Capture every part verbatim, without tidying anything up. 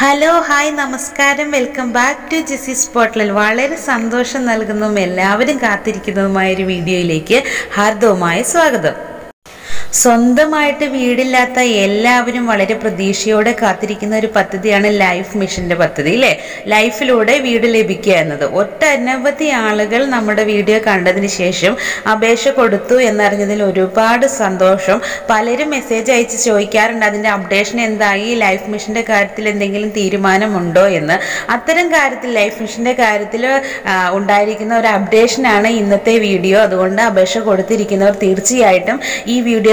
Hello hi നമസ്കാരം, welcome back to Jessy spotlight. വളരെ സന്തോഷം നൽകുന്നതും എല്ലാവരും കാത്തിരിക്കുന്നതുമായ ഒരു വീഡിയോയിലേക്ക് ഹാർദവമായ സ്വാഗതം. സ്വന്തമായിട്ട് വീടില്ലാത്ത എല്ലാവരും വളരെ പ്രതീക്ഷയോടെ കാത്തിരിക്കുന്ന ഒരു പദ്ധതിയാണ് ലൈഫ് മിഷൻ്റെ പദ്ധതി അല്ലേ. ലൈഫിലൂടെ വീട് ലഭിക്കുക എന്നത് ഒട്ടനവധി ആളുകൾ നമ്മുടെ വീഡിയോ കണ്ടതിന് ശേഷം അപേക്ഷ കൊടുത്തു എന്നറിഞ്ഞതിൽ ഒരുപാട് സന്തോഷം. പലരും മെസ്സേജ് അയച്ച് ചോദിക്കാറുണ്ട് അതിൻ്റെ അപ്ഡേഷൻ എന്തായി, ലൈഫ് മിഷൻ്റെ കാര്യത്തിൽ എന്തെങ്കിലും തീരുമാനമുണ്ടോ എന്ന്. അത്തരം കാര്യത്തിൽ ലൈഫ് മിഷൻ്റെ കാര്യത്തിൽ ഉണ്ടായിരിക്കുന്ന ഒരു അപ്ഡേഷനാണ് ഇന്നത്തെ വീഡിയോ. അതുകൊണ്ട് അപേക്ഷ കൊടുത്തിരിക്കുന്നവർ തീർച്ചയായിട്ടും ഈ വീഡിയോ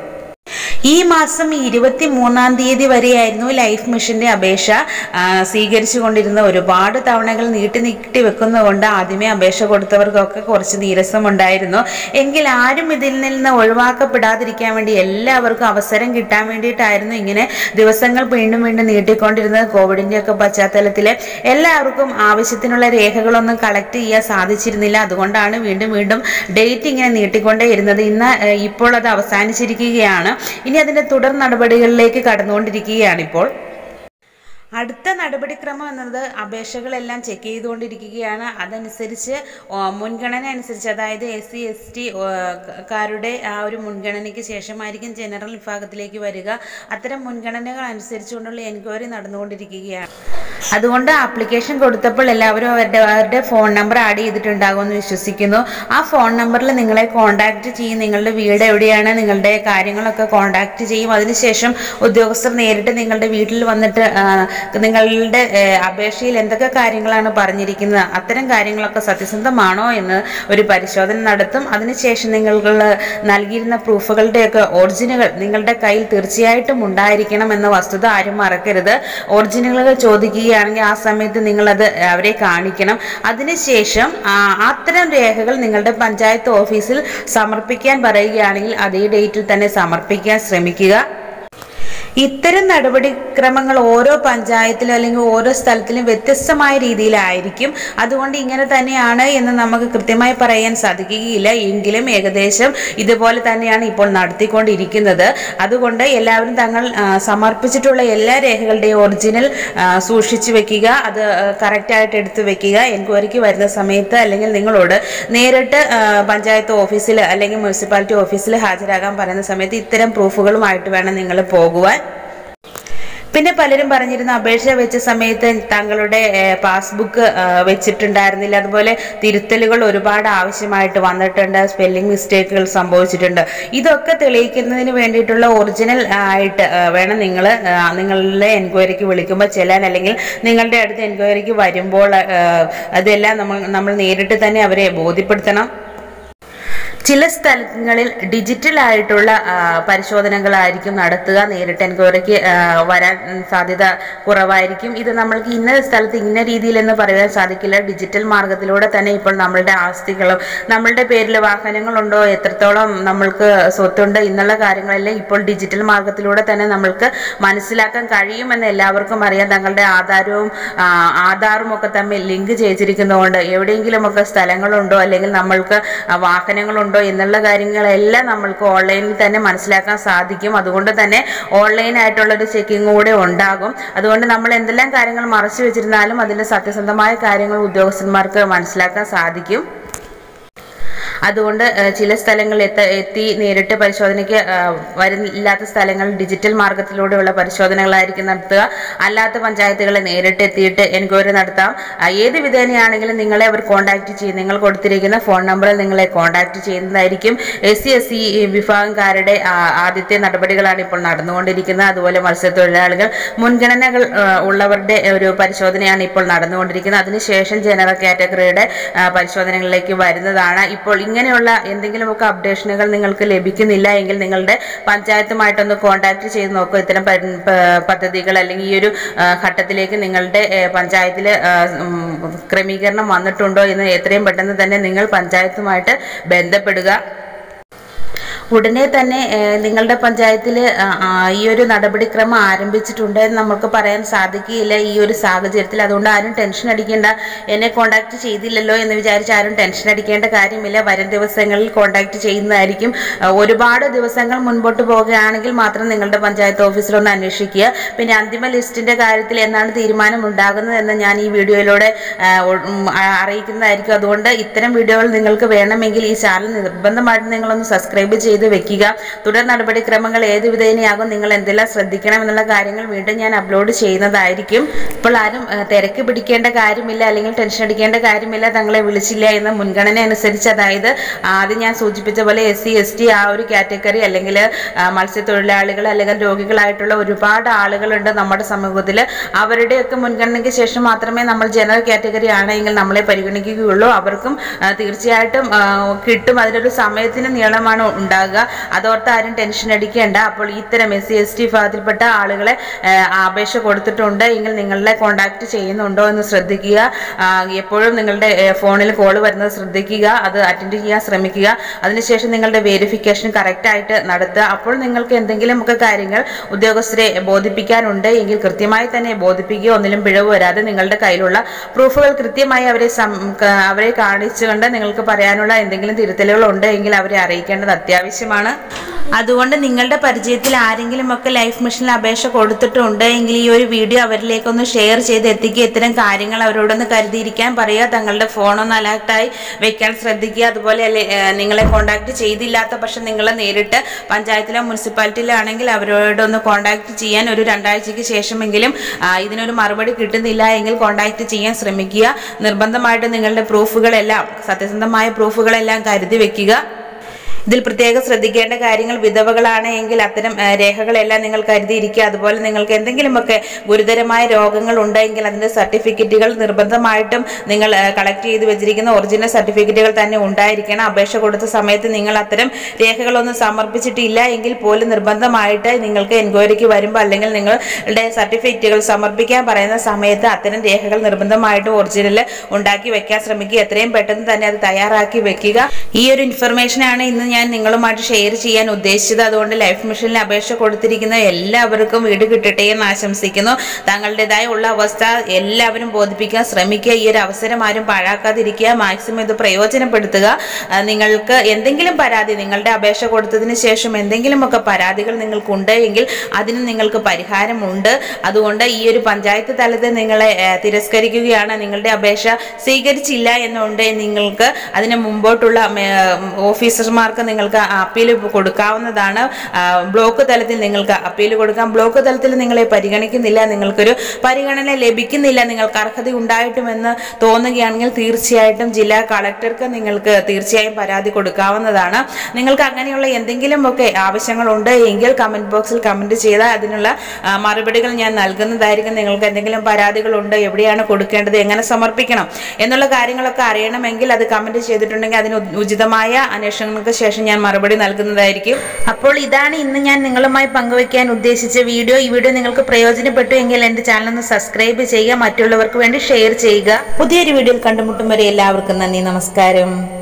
ഈ മാസം ഇരുപത്തി മൂന്നാം തീയതി വരെയായിരുന്നു ലൈഫ് മിഷൻ്റെ അപേക്ഷ സ്വീകരിച്ചു കൊണ്ടിരുന്ന. ഒരുപാട് തവണകൾ നീട്ടി നീട്ടി വെക്കുന്നതുകൊണ്ട് ആദ്യമേ അപേക്ഷ കൊടുത്തവർക്കൊക്കെ കുറച്ച് നീരസമുണ്ടായിരുന്നു. എങ്കിൽ ആരും ഇതിൽ നിന്ന് ഒഴിവാക്കപ്പെടാതിരിക്കാൻ വേണ്ടി, എല്ലാവർക്കും അവസരം കിട്ടാൻ വേണ്ടിയിട്ടായിരുന്നു ഇങ്ങനെ ദിവസങ്ങൾ വീണ്ടും വീണ്ടും നീട്ടിക്കൊണ്ടിരുന്നത്. കോവിഡിൻ്റെ ഒക്കെ പശ്ചാത്തലത്തിൽ എല്ലാവർക്കും ആവശ്യത്തിനുള്ള രേഖകളൊന്നും കളക്ട് ചെയ്യാൻ സാധിച്ചിരുന്നില്ല. അതുകൊണ്ടാണ് വീണ്ടും വീണ്ടും ഡേറ്റ് ഇങ്ങനെ നീട്ടിക്കൊണ്ടേ ഇരുന്നത്. ഇന്ന് ഇപ്പോൾ അത് അവസാനിച്ചിരിക്കുകയാണ്. ഇനി അതിൻ്റെ തുടർ നടപടികളിലേക്ക് കടന്നുകൊണ്ടിരിക്കുകയാണ്. ഇപ്പോൾ അടുത്ത നടപടിക്രമം എന്നത് അപേക്ഷകളെല്ലാം ചെക്ക് ചെയ്തുകൊണ്ടിരിക്കുകയാണ്. അതനുസരിച്ച് മുൻഗണന അനുസരിച്ച്, അതായത് എസ് സി എസ് ടി കാരുടെ ആ ഒരു മുൻഗണനയ്ക്ക് ശേഷമായിരിക്കും ജനറൽ വിഭാഗത്തിലേക്ക് വരിക. അത്തരം മുൻഗണനകൾ അനുസരിച്ചുകൊണ്ടുള്ള എൻക്വയറി നടന്നുകൊണ്ടിരിക്കുകയാണ്. അതുകൊണ്ട് ആപ്ലിക്കേഷൻ കൊടുത്തപ്പോൾ എല്ലാവരും അവരുടെ അവരുടെ ഫോൺ നമ്പർ ആഡ് ചെയ്തിട്ടുണ്ടാകുമെന്ന് വിശ്വസിക്കുന്നു. ആ ഫോൺ നമ്പറിൽ നിങ്ങളെ കോൺടാക്റ്റ് ചെയ്യും, നിങ്ങളുടെ വീട് എവിടെയാണ്, നിങ്ങളുടെ കാര്യങ്ങളൊക്കെ കോൺടാക്റ്റ് ചെയ്യും. അതിനുശേഷം ഉദ്യോഗസ്ഥർ നേരിട്ട് നിങ്ങളുടെ വീട്ടിൽ വന്നിട്ട് നിങ്ങളുടെ അപേക്ഷയിൽ എന്തൊക്കെ കാര്യങ്ങളാണ് പറഞ്ഞിരിക്കുന്നത്, അത്തരം കാര്യങ്ങളൊക്കെ സത്യസന്ധമാണോ എന്ന് ഒരു പരിശോധന നടത്തും. അതിനുശേഷം നിങ്ങൾ നൽകിയിരുന്ന പ്രൂഫുകളുടെയൊക്കെ ഒറിജിനുകൾ നിങ്ങളുടെ കയ്യിൽ തീർച്ചയായിട്ടും ഉണ്ടായിരിക്കണം എന്ന വസ്തുത ആരും മറക്കരുത്. ഒറിജിനുകൾ ചോദിക്കുകയാണെങ്കിൽ ആ സമയത്ത് നിങ്ങളത് അവരെ കാണിക്കണം. അതിനുശേഷം അത്തരം രേഖകൾ നിങ്ങളുടെ പഞ്ചായത്ത് ഓഫീസിൽ സമർപ്പിക്കാൻ പറയുകയാണെങ്കിൽ അതേ ഡേറ്റിൽ തന്നെ സമർപ്പിക്കാൻ ശ്രമിക്കുക. ഇത്തരം നടപടിക്രമങ്ങൾ ഓരോ പഞ്ചായത്തിലും അല്ലെങ്കിൽ ഓരോ സ്ഥലത്തിലും വ്യത്യസ്തമായ രീതിയിലായിരിക്കും. അതുകൊണ്ട് ഇങ്ങനെ തന്നെയാണ് എന്ന് നമുക്ക് കൃത്യമായി പറയാൻ സാധിക്കുകയില്ല. എങ്കിലും ഏകദേശം ഇതുപോലെ തന്നെയാണ് ഇപ്പോൾ നടത്തിക്കൊണ്ടിരിക്കുന്നത്. അതുകൊണ്ട് എല്ലാവരും തങ്ങൾ സമർപ്പിച്ചിട്ടുള്ള എല്ലാ രേഖകളുടെയും ഒറിജിനൽ സൂക്ഷിച്ചു വെക്കുക. അത് കറക്റ്റായിട്ട് എടുത്തു വെക്കുക. എൻക്വയറിക്ക് വരുന്ന സമയത്ത് അല്ലെങ്കിൽ നിങ്ങളോട് നേരിട്ട് പഞ്ചായത്ത് ഓഫീസിൽ അല്ലെങ്കിൽ മുനിസിപ്പാലിറ്റി ഓഫീസിൽ ഹാജരാകാൻ പറയുന്ന സമയത്ത് ഇത്തരം പ്രൂഫുകളുമായിട്ട് വേണം നിങ്ങൾ പോകുവാൻ. പിന്നെ പലരും പറഞ്ഞിരുന്നു അപേക്ഷ വെച്ച സമയത്ത് തങ്ങളുടെ പാസ്ബുക്ക് വെച്ചിട്ടുണ്ടായിരുന്നില്ല, അതുപോലെ തിരുത്തലുകൾ ഒരുപാട് ആവശ്യമായിട്ട് വന്നിട്ടുണ്ട്, സ്പെല്ലിംഗ് മിസ്റ്റേക്കുകൾ സംഭവിച്ചിട്ടുണ്ട്. ഇതൊക്കെ തെളിയിക്കുന്നതിന് വേണ്ടിയിട്ടുള്ള ഒറിജിനൽ ആയിട്ട് വേണം നിങ്ങൾ നിങ്ങളുടെ എൻക്വയറിക്ക് വിളിക്കുമ്പോൾ ചെല്ലാൻ. അല്ലെങ്കിൽ നിങ്ങളുടെ അടുത്ത് എൻക്വയറിക്ക് വരുമ്പോൾ അതെല്ലാം നമ്മൾ നമ്മൾ നേരിട്ട് തന്നെ അവരെ ബോധ്യപ്പെടുത്തണം. ചില സ്ഥലങ്ങളിൽ ഡിജിറ്റൽ ആയിട്ടുള്ള പരിശോധനകളായിരിക്കും നടത്തുക. നേരിട്ട് എൻക്വയറിക്ക് വരാൻ സാധ്യത കുറവായിരിക്കും. ഇത് നമ്മൾക്ക് ഇന്ന സ്ഥലത്ത് ഇന്ന രീതിയിലെന്ന് പറയാൻ സാധിക്കില്ല. ഡിജിറ്റൽ മാർഗത്തിലൂടെ തന്നെ ഇപ്പോൾ നമ്മളുടെ ആസ്തികളും, നമ്മളുടെ പേരിൽ വാഹനങ്ങളുണ്ടോ, എത്രത്തോളം നമ്മൾക്ക് സ്വത്തുണ്ട് എന്നുള്ള കാര്യങ്ങളെല്ലാം ഇപ്പോൾ ഡിജിറ്റൽ മാർഗത്തിലൂടെ തന്നെ നമ്മൾക്ക് മനസ്സിലാക്കാൻ കഴിയുമെന്ന് എല്ലാവർക്കും അറിയാം. തങ്ങളുടെ ആധാരവും ആധാറും ഒക്കെ തമ്മിൽ ലിങ്ക് ചെയ്തിരിക്കുന്നതുകൊണ്ട് എവിടെയെങ്കിലുമൊക്കെ സ്ഥലങ്ങളുണ്ടോ അല്ലെങ്കിൽ നമ്മൾക്ക് വാഹനങ്ങളുണ്ടോ എന്നുള്ള കാര്യങ്ങളെല്ലാം നമ്മൾക്ക് ഓൺലൈനിൽ തന്നെ മനസ്സിലാക്കാൻ സാധിക്കും. അതുകൊണ്ട് തന്നെ ഓൺലൈനായിട്ടുള്ളൊരു ചെക്കിങ് കൂടെ ഉണ്ടാകും. അതുകൊണ്ട് നമ്മൾ എന്തെല്ലാം കാര്യങ്ങൾ മറച്ചു വെച്ചിരുന്നാലും അതിൻ്റെ സത്യസന്ധമായ കാര്യങ്ങൾ ഉദ്യോഗസ്ഥന്മാർക്ക് മനസ്സിലാക്കാൻ സാധിക്കും. അതുകൊണ്ട് ചില സ്ഥലങ്ങളിൽ എത്ത എത്തി നേരിട്ട് പരിശോധനയ്ക്ക് വരുന്നില്ലാത്ത സ്ഥലങ്ങൾ ഡിജിറ്റൽ മാർഗത്തിലൂടെയുള്ള പരിശോധനകളായിരിക്കും നടത്തുക. അല്ലാത്ത പഞ്ചായത്തുകളെ നേരിട്ട് എത്തിയിട്ട് എൻക്വയറി നടത്താം. ഏത് വിധേനയാണെങ്കിലും നിങ്ങളെ അവർ കോൺടാക്റ്റ് ചെയ്യും. നിങ്ങൾ കൊടുത്തിരിക്കുന്ന ഫോൺ നമ്പറിൽ നിങ്ങളെ കോൺടാക്റ്റ് ചെയ്യുന്നതായിരിക്കും. എസ് സി എസ് സി വിഭാഗക്കാരുടെ ആദ്യത്തെ നടപടികളാണ് ഇപ്പോൾ നടന്നുകൊണ്ടിരിക്കുന്നത്. അതുപോലെ മത്സ്യത്തൊഴിലാളികൾ, മുൻഗണനകൾ ഉള്ളവരുടെ ഒരു പരിശോധനയാണ് ഇപ്പോൾ നടന്നുകൊണ്ടിരിക്കുന്നത്. അതിനുശേഷം ജനറൽ കാറ്റഗറിയുടെ പരിശോധനകളിലേക്ക് വരുന്നതാണ് ഇപ്പോൾ. ഇങ്ങനെയുള്ള എന്തെങ്കിലുമൊക്കെ അപ്ഡേഷനുകൾ നിങ്ങൾക്ക് ലഭിക്കുന്നില്ല എങ്കിൽ നിങ്ങളുടെ പഞ്ചായത്തുമായിട്ടൊന്ന് കോൺടാക്ട് ചെയ്ത് നോക്കുക. ഇത്തരം പദ്ധതികൾ അല്ലെങ്കിൽ ഈ ഒരു ഘട്ടത്തിലേക്ക് നിങ്ങളുടെ പഞ്ചായത്തിൽ ക്രമീകരണം വന്നിട്ടുണ്ടോ എന്ന് എത്രയും പെട്ടെന്ന് തന്നെ നിങ്ങൾ പഞ്ചായത്തുമായിട്ട് ബന്ധപ്പെടുക. ഉടനെ തന്നെ നിങ്ങളുടെ പഞ്ചായത്തിൽ ഈ ഒരു നടപടിക്രമം ആരംഭിച്ചിട്ടുണ്ട് എന്ന് നമുക്ക് പറയാൻ സാധിക്കില്ല ഈ ഒരു സാഹചര്യത്തിൽ അതുകൊണ്ട് ആരും ടെൻഷൻ അടിക്കേണ്ട എന്നെ കോണ്ടാക്ട് ചെയ്തില്ലല്ലോ എന്ന് വിചാരിച്ച് ആരും ടെൻഷൻ അടിക്കേണ്ട കാര്യമില്ല വരും ദിവസങ്ങളിൽ കോണ്ടാക്ട് ചെയ്യുന്നതായിരിക്കും ഒരുപാട് ദിവസങ്ങൾ മുൻപോട്ട് പോവുകയാണെങ്കിൽ മാത്രം നിങ്ങളുടെ പഞ്ചായത്ത് ഓഫീസിൽ ഒന്ന് അന്വേഷിക്കുക പിന്നെ അന്തിമ ലിസ്റ്റിന്റെ കാര്യത്തിൽ എന്നാണ് തീരുമാനം ഉണ്ടാകുന്നത് എന്ന് ഞാൻ ഈ വീഡിയോയിലൂടെ അറിയിക്കുന്നതായിരിക്കും അതുകൊണ്ട് ഇത്തരം വീഡിയോകൾ നിങ്ങൾക്ക് വേണമെങ്കിൽ ഈ ചാനൽ നിർബന്ധമായിട്ട് നിങ്ങൾ ഒന്ന് സബ്സ്ക്രൈബ് ചെയ്ത് വെക്കുക തുടർ നടപടിക്രമങ്ങൾ ഏത് വിധേനയാകും നിങ്ങൾ എന്തെല്ലാം ശ്രദ്ധിക്കണം എന്നുള്ള കാര്യങ്ങൾ വീണ്ടും ഞാൻ അപ്ലോഡ് ചെയ്യുന്നതായിരിക്കും അപ്പോൾ ആരും തിരക്ക് പിടിക്കേണ്ട കാര്യമില്ല അല്ലെങ്കിൽ ടെൻഷൻ അടിക്കേണ്ട കാര്യമില്ല തങ്ങളെ വിളിച്ചില്ല എന്ന മുൻഗണന അനുസരിച്ച് അതായത് ആദ്യം ഞാൻ സൂചിപ്പിച്ച പോലെ എസ് സി എസ് ടി ആ ഒരു കാറ്റഗറി അല്ലെങ്കിൽ മത്സ്യത്തൊഴിലാളികൾ അല്ലെങ്കിൽ രോഗികളായിട്ടുള്ള ഒരുപാട് ആളുകളുണ്ട് നമ്മുടെ സമൂഹത്തിൽ അവരുടെയൊക്കെ മുൻഗണനയ്ക്ക് ശേഷം മാത്രമേ നമ്മൾ ജനറൽ കാറ്റഗറി ആണെങ്കിൽ നമ്മളെ പരിഗണിക്കുകയുള്ളൂ അവർക്കും തീർച്ചയായിട്ടും കിട്ടും അതിനൊരു സമയത്തിന് നീളമാണ് ഉണ്ടാകുക അതോർത്ത് ആരും ടെൻഷൻ അടിക്കേണ്ട അപ്പോൾ ഇത്തരം എസ് സി എസ് ടി വിഭാഗത്തിൽപ്പെട്ട ആളുകളെ അപേക്ഷ കൊടുത്തിട്ടുണ്ട് എങ്കിൽ നിങ്ങളെ കോണ്ടാക്ട് ചെയ്യുന്നുണ്ടോ എന്ന് ശ്രദ്ധിക്കുക എപ്പോഴും നിങ്ങളുടെ ഫോണിൽ കോൾ വരുന്നത് ശ്രദ്ധിക്കുക അത് അറ്റൻഡ് ചെയ്യാൻ ശ്രമിക്കുക അതിനുശേഷം നിങ്ങളുടെ വെരിഫിക്കേഷൻ കറക്റ്റായിട്ട് നടത്തുക അപ്പോൾ നിങ്ങൾക്ക് എന്തെങ്കിലുമൊക്കെ കാര്യങ്ങൾ ഉദ്യോഗസ്ഥരെ ബോധിപ്പിക്കാനുണ്ട് എങ്കിൽ കൃത്യമായി തന്നെ ബോധിപ്പിക്കുക ഒന്നിലും പിഴവ് വരാതെ നിങ്ങളുടെ കയ്യിലുള്ള പ്രൂഫുകൾ കൃത്യമായി അവരെ അവരെ കാണിച്ചുകൊണ്ട് നിങ്ങൾക്ക് പറയാനുള്ള എന്തെങ്കിലും തിരുത്തലുകൾ ഉണ്ട് എങ്കിൽ അവരെ അറിയിക്കേണ്ടത് അത്യാവശ്യം അതുകൊണ്ട് നിങ്ങളുടെ പരിചയത്തിൽ ആരെങ്കിലും ഒക്കെ ലൈഫ് മിഷനിൽ അപേക്ഷ കൊടുത്തിട്ടുണ്ട് എങ്കിൽ ഈ ഒരു വീഡിയോ അവരിലേക്കൊന്ന് ഷെയർ ചെയ്ത് എത്തിക്കുക ഇത്തരം കാര്യങ്ങൾ അവരോടൊന്ന് കരുതിയിരിക്കാൻ പറയുക തങ്ങളുടെ ഫോണൊന്ന് അലേർട്ടായി വെക്കാൻ ശ്രദ്ധിക്കുക അതുപോലെ നിങ്ങളെ കോണ്ടാക്ട് ചെയ്തില്ലാത്ത പക്ഷെ നിങ്ങളെ നേരിട്ട് പഞ്ചായത്തിലോ മുനിസിപ്പാലിറ്റിയിലോ ആണെങ്കിൽ അവരോടൊന്ന് കോണ്ടാക്ട് ചെയ്യാൻ ഒരു രണ്ടാഴ്ചയ്ക്ക് ശേഷമെങ്കിലും ഇതിനൊരു മറുപടി കിട്ടുന്നില്ല എങ്കിൽ കോണ്ടാക്ട് ചെയ്യാൻ ശ്രമിക്കുക നിർബന്ധമായിട്ട് നിങ്ങളുടെ പ്രൂഫുകളെല്ലാം സത്യസന്ധമായ പ്രൂഫുകളെല്ലാം കരുതി വെക്കുക ഇതിൽ പ്രത്യേകം ശ്രദ്ധിക്കേണ്ട കാര്യങ്ങൾ വിധവകളാണ് എങ്കിൽ അത്തരം രേഖകളെല്ലാം നിങ്ങൾ കരുതിയിരിക്കുക അതുപോലെ നിങ്ങൾക്ക് എന്തെങ്കിലുമൊക്കെ ഗുരുതരമായ രോഗങ്ങൾ ഉണ്ടെങ്കിൽ അതിൻ്റെ സർട്ടിഫിക്കറ്റുകൾ നിർബന്ധമായിട്ടും നിങ്ങൾ കളക്ട് ചെയ്ത് വെച്ചിരിക്കുന്ന ഒറിജിനൽ സർട്ടിഫിക്കറ്റുകൾ തന്നെ ഉണ്ടായിരിക്കണം അപേക്ഷ കൊടുത്ത സമയത്ത് നിങ്ങൾ അത്തരം രേഖകളൊന്നും സമർപ്പിച്ചിട്ടില്ല എങ്കിൽ പോലും നിർബന്ധമായിട്ട് നിങ്ങൾക്ക് എൻക്വയറിക്ക് വരുമ്പോൾ അല്ലെങ്കിൽ നിങ്ങളുടെ സർട്ടിഫിക്കറ്റുകൾ സമർപ്പിക്കാൻ പറയുന്ന സമയത്ത് അത്തരം രേഖകൾ നിർബന്ധമായിട്ടും ഒറിജിനൽ ഉണ്ടാക്കി വെക്കാൻ ശ്രമിക്കുക എത്രയും പെട്ടെന്ന് തന്നെ അത് തയ്യാറാക്കി വെക്കുക ഈ ഒരു ഇൻഫർമേഷനാണ് ഇന്ന് ഞാൻ നിങ്ങളുമായിട്ട് ഷെയർ ചെയ്യാൻ ഉദ്ദേശിച്ചത് അതുകൊണ്ട് ലൈഫ് മിഷനിൽ അപേക്ഷ കൊടുത്തിരിക്കുന്ന എല്ലാവർക്കും വീട് കിട്ടട്ടെ എന്ന് ആശംസിക്കുന്നു തങ്ങളുടേതായ ഉള്ള അവസ്ഥ എല്ലാവരും ബോധിപ്പിക്കാൻ ശ്രമിക്കുക ഈ ഒരു അവസരം ആരും പാഴാക്കാതിരിക്കുക മാക്സിമം ഇത് പ്രയോജനപ്പെടുത്തുക നിങ്ങൾക്ക് എന്തെങ്കിലും പരാതി നിങ്ങളുടെ അപേക്ഷ കൊടുത്തതിന് ശേഷം എന്തെങ്കിലുമൊക്കെ പരാതികൾ നിങ്ങൾക്കുണ്ട് എങ്കിൽ അതിന് നിങ്ങൾക്ക് പരിഹാരമുണ്ട് അതുകൊണ്ട് ഈ ഒരു പഞ്ചായത്ത് തലത്തിൽ നിങ്ങളെ തിരസ്കരിക്കുകയാണ് നിങ്ങളുടെ അപേക്ഷ സ്വീകരിച്ചില്ല എന്നുണ്ടെങ്കിൽ നിങ്ങൾക്ക് അതിന് മുമ്പോട്ടുള്ള ഓഫീസർമാർക്ക് നിങ്ങൾക്ക് അപ്പീൽ കൊടുക്കാവുന്നതാണ് ബ്ലോക്ക് തലത്തിൽ നിങ്ങൾക്ക് അപ്പീൽ കൊടുക്കാം ബ്ലോക്ക് തലത്തിൽ നിങ്ങളെ പരിഗണിക്കുന്നില്ല നിങ്ങൾക്കൊരു പരിഗണന ലഭിക്കുന്നില്ല നിങ്ങൾക്ക് അർഹത ഉണ്ടായിട്ടുമെന്ന് തോന്നുകയാണെങ്കിൽ തീർച്ചയായിട്ടും ജില്ലാ കളക്ടർക്ക് നിങ്ങൾക്ക് തീർച്ചയായും പരാതി കൊടുക്കാവുന്നതാണ് നിങ്ങൾക്ക് അങ്ങനെയുള്ള എന്തെങ്കിലുമൊക്കെ ആവശ്യങ്ങളുണ്ട് എങ്കിൽ കമൻറ്റ് ബോക്സിൽ കമൻറ്റ് ചെയ്താൽ അതിനുള്ള മറുപടികൾ ഞാൻ നൽകുന്നതായിരിക്കും നിങ്ങൾക്ക് എന്തെങ്കിലും പരാതികളുണ്ട് എവിടെയാണ് കൊടുക്കേണ്ടത് എങ്ങനെ സമർപ്പിക്കണം എന്നുള്ള കാര്യങ്ങളൊക്കെ അറിയണമെങ്കിൽ അത് കമൻറ്റ് ചെയ്തിട്ടുണ്ടെങ്കിൽ അതിന് ഉചിതമായ അന്വേഷണങ്ങൾക്ക് ശേഷം ഞാൻ മറുപടി നൽകുന്നതായിരിക്കും അപ്പോൾ ഇതാണ് ഇന്ന് ഞാൻ നിങ്ങളുമായി പങ്കുവയ്ക്കാൻ ഉദ്ദേശിച്ച വീഡിയോ ഈ വീഡിയോ നിങ്ങൾക്ക് പ്രയോജനപ്പെട്ടു എങ്കിൽ എൻ്റെ ചാനൽ ഒന്ന് സബ്സ്ക്രൈബ് ചെയ്യുക മറ്റുള്ളവർക്ക് വേണ്ടി ഷെയർ ചെയ്യുക പുതിയൊരു വീഡിയോയിൽ കണ്ടുമുട്ടും വരെ എല്ലാവർക്കും നന്ദി നമസ്കാരം.